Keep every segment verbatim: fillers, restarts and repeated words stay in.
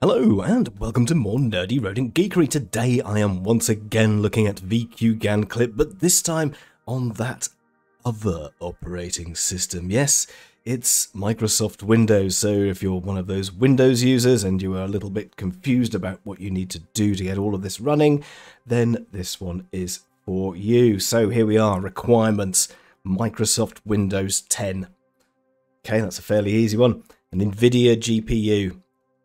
Hello and welcome to more Nerdy Rodent Geekery. Today I am once again looking at V Q GAN Clip, but this time on that other operating system. Yes, it's Microsoft Windows, so if you're one of those Windows users and you are a little bit confused about what you need to do to get all of this running, then this one is for you. So here we are, requirements, Microsoft Windows ten. Okay, that's a fairly easy one. An NVIDIA G P U.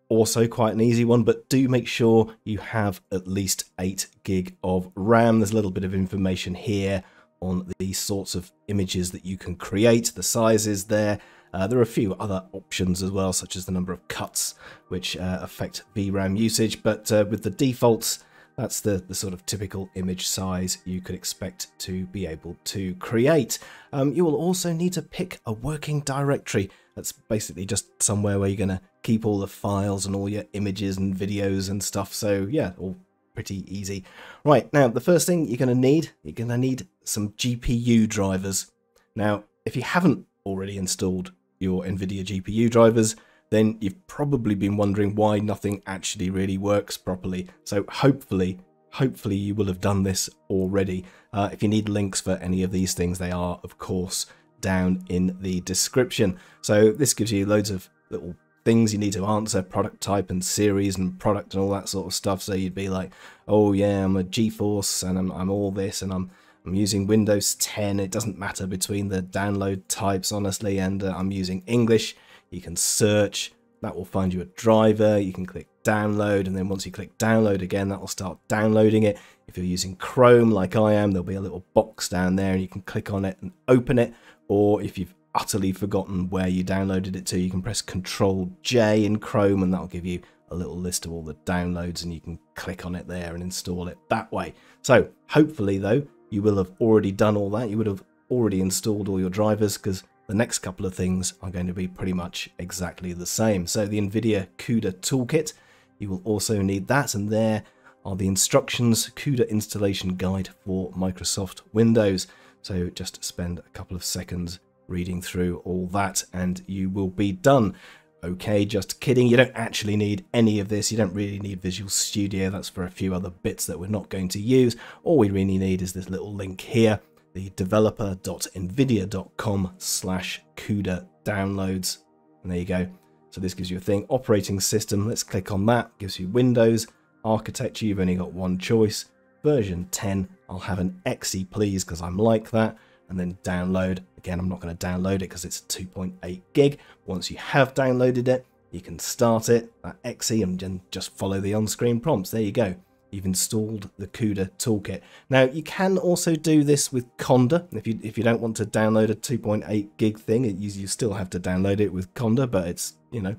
Also quite an easy one, but do make sure you have at least eight gig of RAM. There's a little bit of information here on these sorts of images that you can create, the sizes there. Uh, there are a few other options as well, such as the number of cuts, which uh, affect V RAM usage, but uh, with the defaults, that's the, the sort of typical image size you could expect to be able to create. Um, you will also need to pick a working directory. That's basically just somewhere where you're going to keep all the files and all your images and videos and stuff. So yeah, all pretty easy. Right, now the first thing you're going to need, you're going to need some G P U drivers. Now, if you haven't already installed your NVIDIA G P U drivers, then you've probably been wondering why nothing actually really works properly. So hopefully, hopefully you will have done this already. Uh, if you need links for any of these things, they are, of course, down in the description. So this gives you loads of little things you need to answer, product type and series and product and all that sort of stuff. So you'd be like, oh yeah, I'm a GeForce and I'm, I'm all this and I'm I'm using Windows ten. It doesn't matter between the download types, honestly, and uh, I'm using English. You can search, that will find you a driver, you can click download, and then once you click download again, that will start downloading it. If you're using Chrome like I am, there'll be a little box down there and you can click on it and open it, or if you've utterly forgotten where you downloaded it to, you can press control J in Chrome and that'll give you a little list of all the downloads and you can click on it there and install it that way. So hopefully though, you will have already done all that, you would have already installed all your drivers, because the next couple of things are going to be pretty much exactly the same. So the NVIDIA CUDA toolkit, you will also need that, and there are the instructions, CUDA installation guide for Microsoft Windows. So just spend a couple of seconds reading through all that and you will be done. Okay, just kidding, you don't actually need any of this. You don't really need Visual Studio, that's for a few other bits that we're not going to use. All we really need is this little link here, the developer dot nvidia dot com slash CUDA downloads. And there you go. So this gives you a thing, operating system. Let's click on that. It gives you Windows, architecture. You've only got one choice, version ten. I'll have an X E, please, because I'm like that. And then download. Again, I'm not going to download it because it's two point eight gig. Once you have downloaded it, you can start it, that X E, and then just follow the on-screen prompts. There you go. You've installed the CUDA toolkit. Now you can also do this with Conda. If you if you don't want to download a two point eight gig thing, it, you, you still have to download it with Conda, but it's, you know,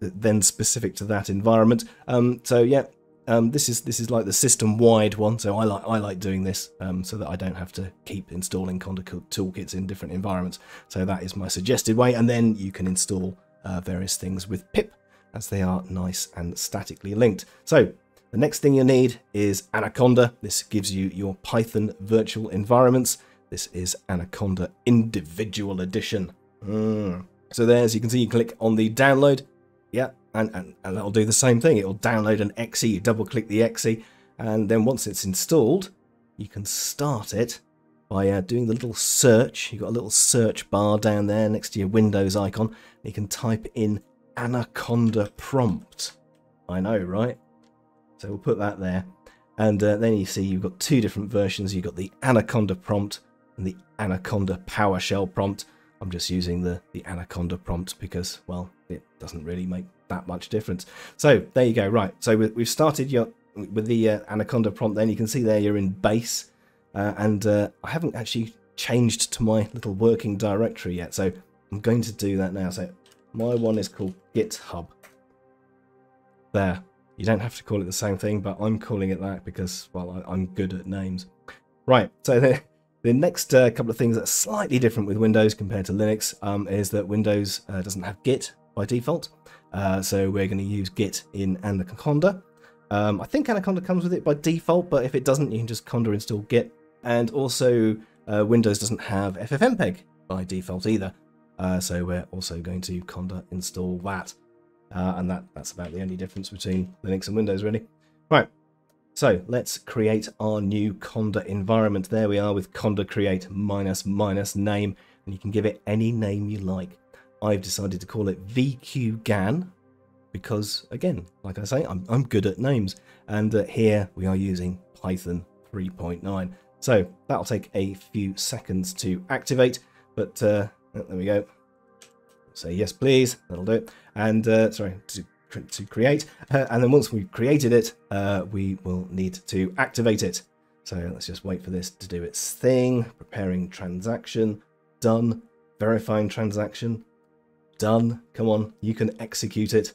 then specific to that environment. Um, so yeah, um, this is this is like the system-wide one. So I like I like doing this um, so that I don't have to keep installing Conda toolkits in different environments. So that is my suggested way. And then you can install uh, various things with pip, as they are nice and statically linked. So the next thing you need is Anaconda. This gives you your Python virtual environments. This is Anaconda Individual Edition. Mm. So there, as you can see, you click on the download. Yeah, and, and, and that'll do the same thing. It'll download an X E, you double click the X E, and then once it's installed, you can start it by uh, doing the little search. You've got a little search bar down there next to your Windows icon. And you can type in Anaconda Prompt. I know, right? So we'll put that there, and uh, then you see you've got two different versions. You've got the Anaconda prompt and the Anaconda PowerShell prompt. I'm just using the, the Anaconda prompt because, well, it doesn't really make that much difference. So there you go, right. So we've started your, with the uh, Anaconda prompt then. You can see there you're in base, uh, and uh, I haven't actually changed to my little working directory yet. So I'm going to do that now. So my one is called GitHub. There. You don't have to call it the same thing, but I'm calling it that because, well, I, I'm good at names. Right, so the, the next uh, couple of things that are slightly different with Windows compared to Linux um, is that Windows uh, doesn't have Git by default. Uh, so we're going to use Git in Anaconda. Um, I think Anaconda comes with it by default, but if it doesn't, you can just conda install Git. And also uh, Windows doesn't have FFmpeg by default either. Uh, so we're also going to conda install that. Uh, and that, that's about the only difference between Linux and Windows, really. Right, so let's create our new Conda environment. There we are with Conda create minus minus name, and you can give it any name you like. I've decided to call it V Q G A N because, again, like I say, I'm, I'm good at names. And uh, here we are using Python three point nine. So that'll take a few seconds to activate, but uh, there we go. Say yes, please. That'll do it. And uh, sorry, to, to create. Uh, and then once we've created it, uh, we will need to activate it. So let's just wait for this to do its thing. Preparing transaction, done. Verifying transaction, done. Come on, you can execute it.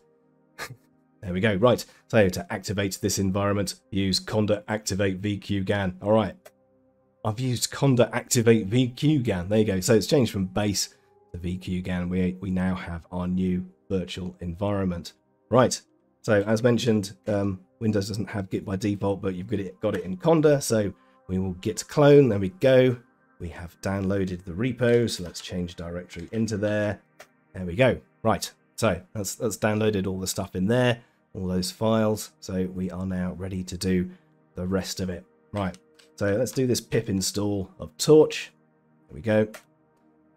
There we go. Right. So to activate this environment, use Conda activate V Q G A N. All right. I've used Conda activate V Q G A N. There you go. So it's changed from base to V Q G A N. We, we now have our new virtual environment. Right. So as mentioned, um, Windows doesn't have Git by default, but you've got it, got it in Conda. So we will git clone. There we go. We have downloaded the repo. So let's change directory into there. There we go. Right. So that's, that's downloaded all the stuff in there, all those files. So we are now ready to do the rest of it. Right. So let's do this pip install of Torch. There we go.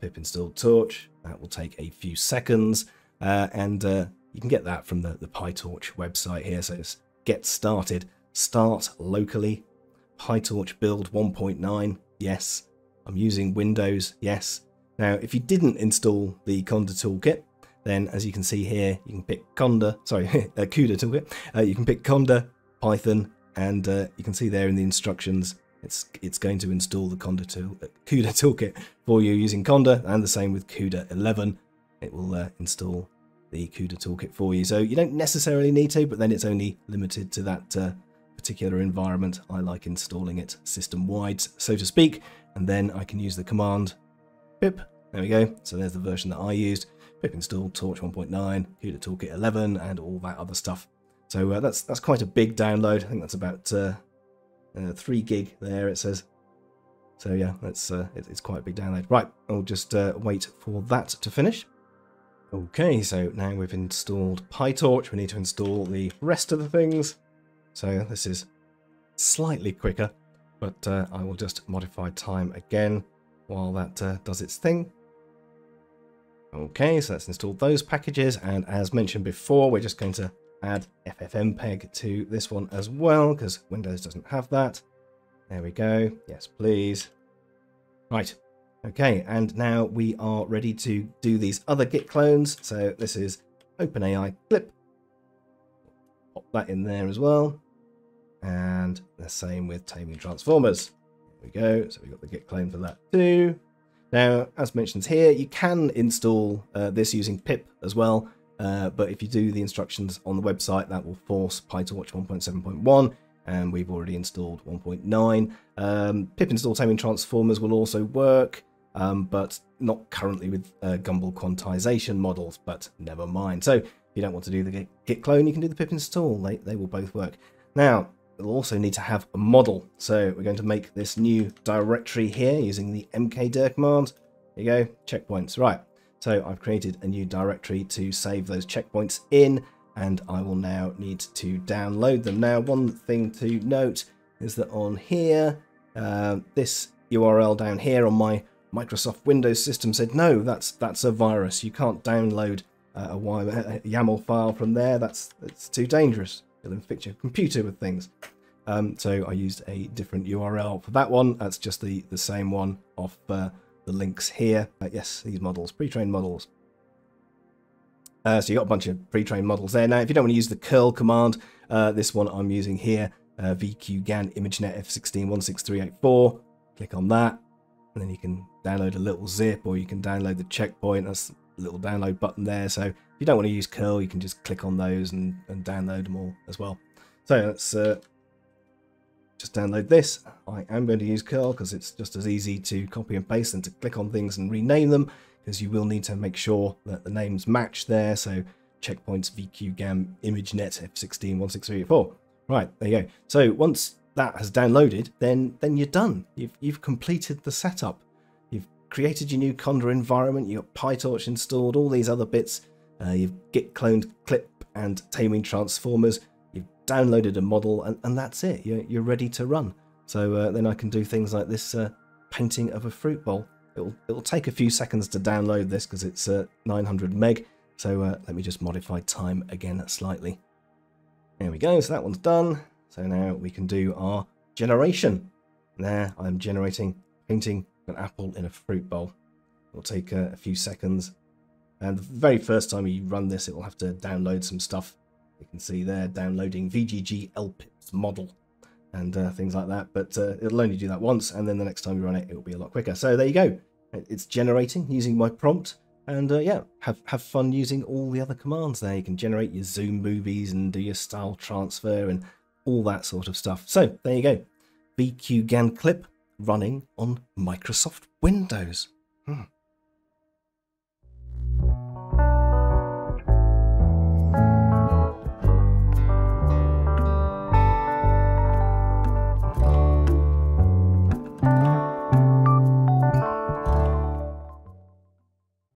Pip install Torch. That will take a few seconds. Uh, and uh, you can get that from the, the PyTorch website here. So it's get started. Start locally. PyTorch build one point nine. Yes. I'm using Windows. Yes. Now, if you didn't install the Conda toolkit, then as you can see here, you can pick Conda, sorry, uh, CUDA toolkit. Uh, you can pick Conda, Python, and uh, you can see there in the instructions, it's it's going to install the Conda tool, uh, CUDA toolkit for you using Conda, and the same with CUDA eleven. It will uh, install the CUDA toolkit for you. So you don't necessarily need to, but then it's only limited to that uh, particular environment. I like installing it system-wide, so to speak, and then I can use the command pip. There we go. So there's the version that I used. Pip install Torch one point nine, CUDA toolkit eleven, and all that other stuff. So uh, that's that's quite a big download. I think that's about uh, uh, three gig there. It says. So yeah, that's uh, it, it's quite a big download. Right, I'll just uh, wait for that to finish. Okay, so now we've installed PyTorch. We need to install the rest of the things. So this is slightly quicker, but uh, I will just modify time again while that uh, does its thing. Okay, so let's install those packages, and as mentioned before, we're just going to add FFmpeg to this one as well, because Windows doesn't have that. There we go. Yes, please. Right. Okay, and now we are ready to do these other Git clones. So this is OpenAI Clip. Pop that in there as well. And the same with Taming Transformers. There we go. So we've got the Git clone for that too. Now, as mentioned here, you can install uh, this using pip as well, uh, but if you do the instructions on the website, that will force PyTorch one point seven point one, and we've already installed one point nine. Um, pip install Taming Transformers will also work, um, but not currently with uh, Gumball quantization models, but never mind. So if you don't want to do the Git clone, you can do the pip install. They, they will both work. Now, we'll also need to have a model. So we're going to make this new directory here using the mkdir command. There you go, checkpoints. Right, so I've created a new directory to save those checkpoints in, and I will now need to download them. Now, one thing to note is that on here, uh, this U R L down here on my Microsoft Windows system said, no, that's that's a virus. You can't download uh, a, a YAML file from there. That's, that's too dangerous. It'll infect your computer with things. Um, so I used a different U R L for that one. That's just the, the same one off uh, the links here. Uh, yes, these models, pre-trained models. Uh, so you got a bunch of pre-trained models there. Now, if you don't want to use the curl command, uh, this one I'm using here, uh, V Q G A N ImageNet F one six one six three eight four. Click on that, and then you can download a little zip, or you can download the checkpoint. That's a little download button there. So if you don't want to use curl, you can just click on those and, and download them all as well. So let's uh, just download this. I am going to use curl because it's just as easy to copy and paste than to click on things and rename them, because you will need to make sure that the names match there. So checkpoints, V Q G A N, ImageNet, F one six one six three eight four. Right, there you go. So once that has downloaded, then then you're done. You've, you've completed the setup. You've created your new Conda environment. You've got PyTorch installed, all these other bits. Uh, you've Git cloned Clip and Taming Transformers, you've downloaded a model, and, and that's it. You're, you're ready to run. So uh, then I can do things like this uh, painting of a fruit bowl. It'll, it'll take a few seconds to download this because it's uh, nine hundred meg. So uh, let me just modify time again slightly. There we go, so that one's done. So now we can do our generation. There, I'm generating, painting an apple in a fruit bowl. It'll take uh, a few seconds. And the very first time you run this, it will have to download some stuff. You can see there, downloading V G G L P I P S model and uh, things like that. But uh, it'll only do that once, and then the next time you run it, it'll be a lot quicker. So there you go. It's generating using my prompt. And uh, yeah, have, have fun using all the other commands there. You can generate your zoom movies and do your style transfer and all that sort of stuff. So there you go. V Q G A N clip running on Microsoft Windows. Hmm.